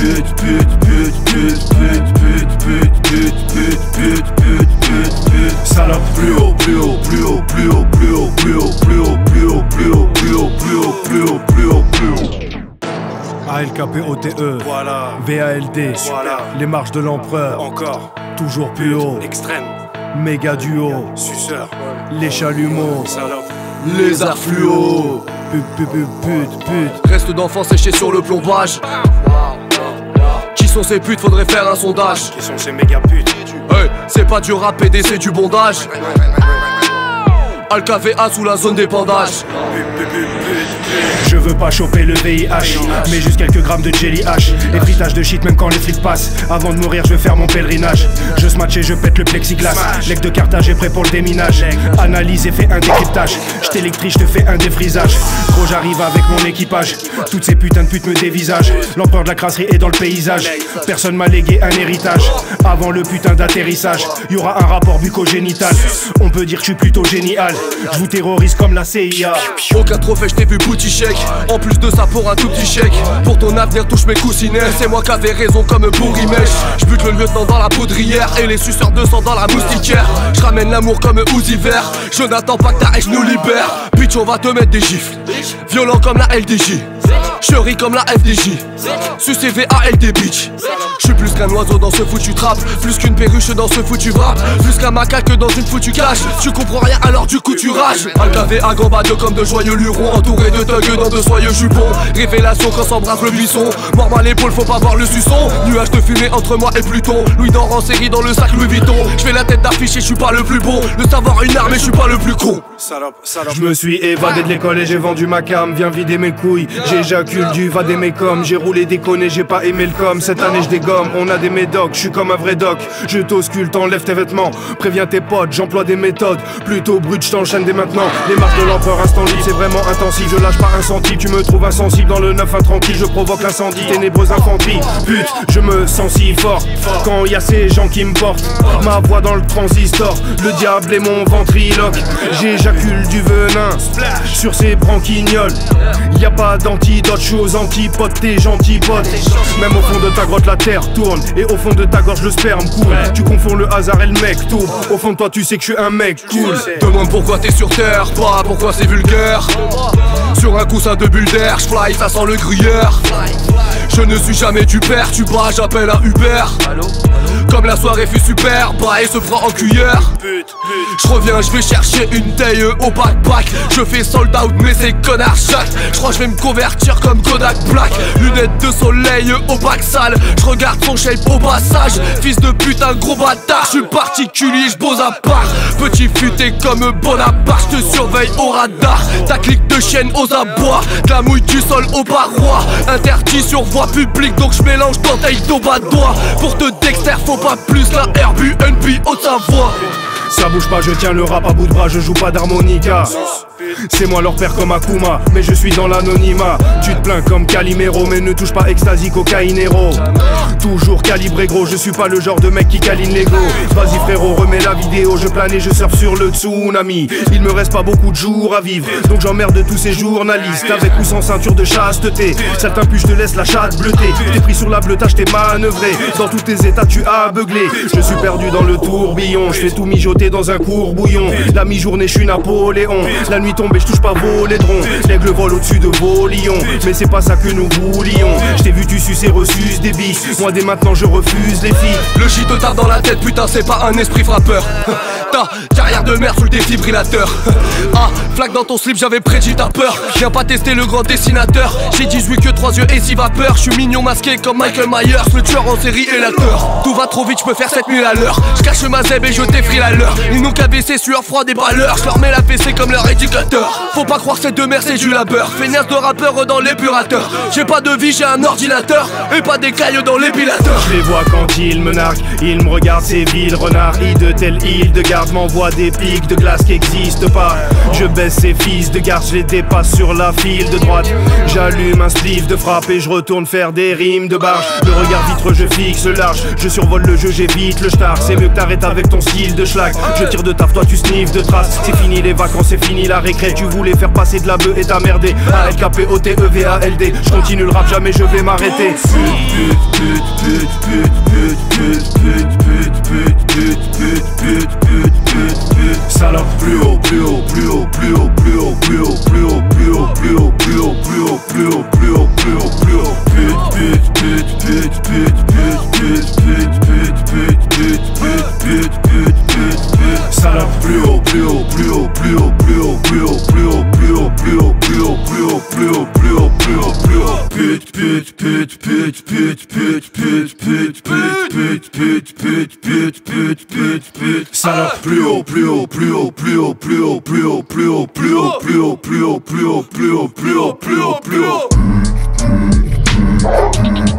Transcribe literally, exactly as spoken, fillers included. A L K P O T E, voilà. V A L D, voilà. Les marches de l'empereur, encore, toujours plus haut, extrême, méga duo, suceur, les chalumeaux, salopes, les affluos, pute, pute, pute, pute, reste d'enfants séchés sur le plombage. Qui sont ces putes, faudrait faire un sondage. Qui sont ces méga putes? Hey, c'est pas du rap P D, c'est du bondage. Alcava sous la zone d'épandage. Je veux pas choper le V I H, mais juste quelques grammes de jelly H. Et fritage de shit même quand les flics passent. Avant de mourir je vais faire mon pèlerinage. Je smatch et je pète le plexiglas. Lec de Carthage est prêt pour le déminage. Analyse et fais un décryptage. Je t'électrise, je te fais un défrisage. Gros j'arrive avec mon équipage. Toutes ces putains de putes me dévisagent. L'empereur de la crasserie est dans le paysage. Personne m'a légué un héritage. Avant le putain d'atterrissage, y'aura un rapport bucco-génital. On peut dire que je suis plutôt génial. Je vous terrorise comme la C I A. Aucun trophée je t'ai vu boutichèque. En plus de ça pour un tout petit chèque. Pour ton avenir touche mes coussinets. C'est moi qui avais raison comme bourrimèche. Je bute le lieutenant dans la poudrière et les suceurs de sang dans la moustiquaire. Je ramène l'amour comme Uzi Vert. Je n'attends pas que ta hache nous libère. Bitch on va te mettre des gifles. Violent comme la L D J. Je ris comme la F D J. Sucé V A L D bitch. Je suis plus qu'un oiseau dans ce foutu trap. Plus qu'une perruche dans ce foutu rap. Plus qu'un macaque dans une foutue cage. Tu comprends rien alors du coup tu rages. Alcavé à gambade comme de joyeux lurons. Entouré de thugs dans de soyeux jupons. Révélation quand s'embrasse le buisson. Mort à l'épaule faut pas voir le suçon. Nuage de fumée entre moi et Pluton. Louis d'or en série dans le sac Louis Vuitton. Je fais la tête d'affiche et je suis pas le plus bon. Le savoir une arme et je suis pas le plus con. Je me suis évadé de l'école et j'ai vendu ma cam. Viens vider mes couilles. J'éjacule du vadémécom. J'ai roulé déconné, j'ai pas aimé le com. Cette année je dégomme, on a des médocs. Je suis comme un vrai doc. Je t'ausculte, enlève tes vêtements. Préviens tes potes, j'emploie des méthodes. Plutôt brut, je t'enchaîne dès maintenant. Les marques de l'empereur instant libre, c'est vraiment intensif. Je lâche pas un centime, tu me trouves insensible. Dans le neuf tranquille, je provoque l'incendie. Ténébreuse infanterie, pute, je me sens si fort. Quand y a ces gens qui me portent, ma voix dans le transistor. Le diable est mon ventriloque. J'éjacule du venin sur ces branquignoles. Y a pas d'antidote, je suis aux antipodes, t'es gentil pote. Même au fond de ta grotte la terre tourne. Et au fond de ta gorge le sperme coule. Tu confonds le hasard et le mec tourne. Au fond de toi tu sais que je suis un mec cool. Demande pourquoi t'es sur terre, toi pourquoi c'est vulgaire. Sur un coussin de bulle d'air, j'fly, ça sent le gruyère. Je ne suis jamais du père, tu bats, j'appelle un Uber. Comme la soirée fut super, bah et se prend en cuillère. J'reviens, j'vais chercher une taille au backpack. Je fais sold out mais c'est connard chac. J'crois j'vais me convertir comme Kodak Black. Lunettes de soleil au bac sale. J'regarde son shape au passage. Fils de putain gros bâtard. J'suis particulier, j'bose à part. Petit futé comme Bonaparte, j'te surveille au radar. Ta clique de chienne aux abois. De la mouille du sol au parois. Interdit sur voie publique donc j'mélange dentelle d'eau bas doigt. Pour te dexter faut pas plus la Airbnb haute Savoie. Ça bouge pas, je tiens le rap à bout de bras, je joue pas d'harmonica. C'est moi leur père comme Akuma, mais je suis dans l'anonymat. Tu te plains comme Calimero, mais ne touche pas extasie cocaïnero. Toujours calibré gros, je suis pas le genre de mec qui câline l'ego. Vas-y frérot, remets la vidéo, je plane et je surfe sur le tsunami. Il me reste pas beaucoup de jours à vivre, donc j'emmerde tous ces journalistes. Avec ou sans ceinture de chasteté, certains plus je te laisse la chatte bleutée. T'es pris sur la bleutage, t'es manœuvré, dans tous tes états tu as aveuglé. Je suis perdu dans le tourbillon, je fais tout mijoter dans un courbouillon. La mi-journée je suis Napoléon. La nuit tombée je touche pas vos laidrons. L'aigle vole au-dessus de vos lions. Mais c'est pas ça que nous voulions. Je t'ai vu tu suces et reçus des bis. Moi dès maintenant je refuse les filles. Le shit te tarde dans la tête putain c'est pas un esprit frappeur. Ta carrière de merde sous le défibrillateur. Ah flaque dans ton slip j'avais prédit ta peur. Viens pas tester le grand dessinateur. J'ai dix-huit que trois yeux et six vapeurs. Je suis mignon masqué comme Michael Myers. Le tueur en série et l'acteur. Tout va trop vite je peux faire sept mille à l'heure. Je cache ma zeb et je t'effrie la leur. Ils n'ont qu'à baisser sueur froid des balleurs. Je leur mets la P C comme leur éducateur. Faut pas croire ces deux mères c'est du labeur. Feignasse de rappeur dans l'épurateurs. J'ai pas de vie j'ai un ordinateur. Et pas des cailles dans l'épilateur. Je les vois quand ils me narquent. Ils me regardent ces villes renards. I de telle île de gare. garde m'envoie des pics de glace qui n'existent pas. Je baisse ces fils de garde, je les dépasse sur la file de droite. J'allume un sleeve de frappe et je retourne faire des rimes de barge. Le regard vitreux, je fixe large, je survole le jeu, j'évite le schtark. C'est mieux que t'arrêtes avec ton style de schlag. Je tire de taf, toi tu sniffes de traces. C'est fini les vacances, c'est fini la récré. Tu voulais faire passer de la bleue et t'as merdé. A L K P O T E V A L D, je continue le rap, jamais je vais m'arrêter. Salope, plus haut, plus haut, plus haut, plus haut, plus haut, plus haut, plus haut, plus haut, plus haut, plus haut, plus haut, plus haut, plus haut, plus haut, plus haut, plus haut, plus haut, plus haut, plus haut, plus haut, plus haut, plus haut, plus haut, plus haut, plus haut, plus haut, plus haut, plus haut, plus haut, plus haut, plus haut, plus haut, plus haut, plus haut, plus haut, plus haut, plus haut, pute, pute, pute, pute, pute, pute, pute, pute, pute, pute, pute, pute, pute, pute, pute, salope, plus haut, plus haut, plus haut, plus haut, plus haut, plus haut, plus haut, plus haut, plus haut, plus haut, plus haut, plus haut, plus haut, plus haut, plus haut, plus haut.